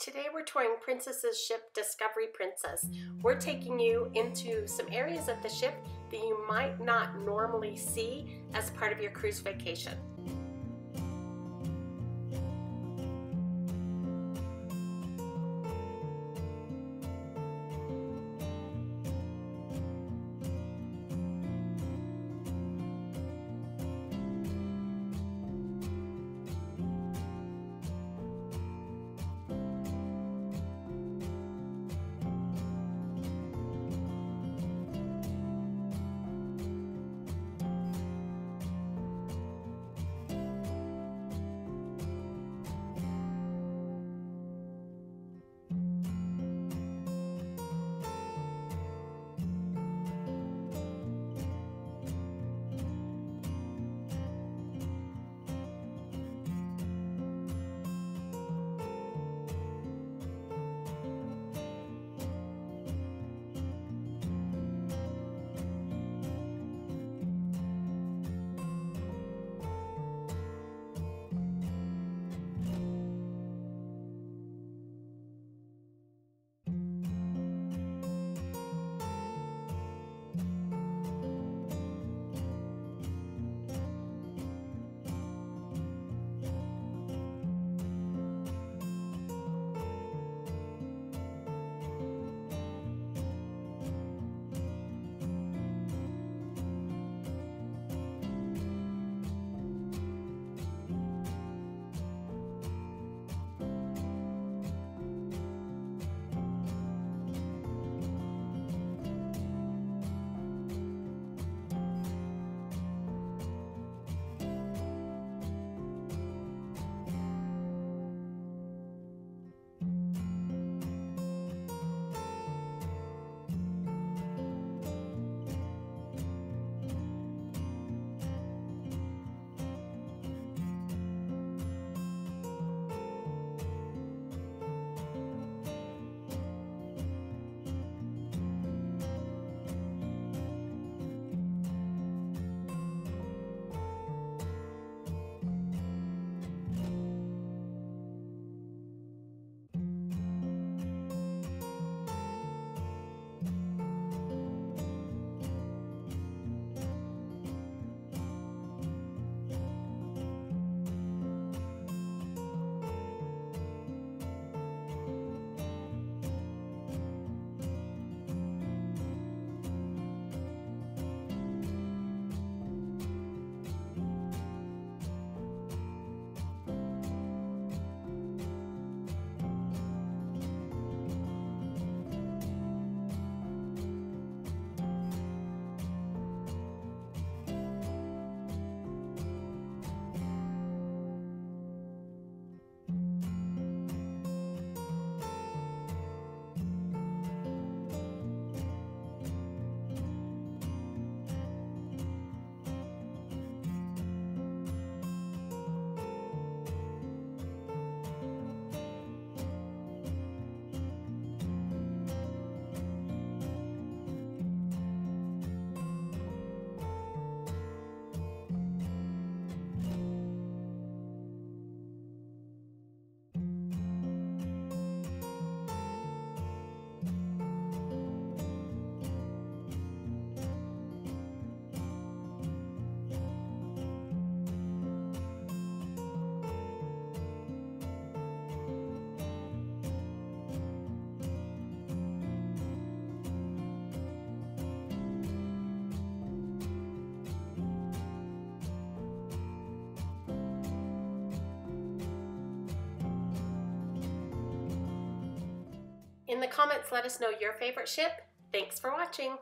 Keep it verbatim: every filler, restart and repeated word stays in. Today we're touring Princess's ship, Discovery Princess. We're taking you into some areas of the ship that you might not normally see as part of your cruise vacation. In the comments, let us know your favorite ship. Thanks for watching.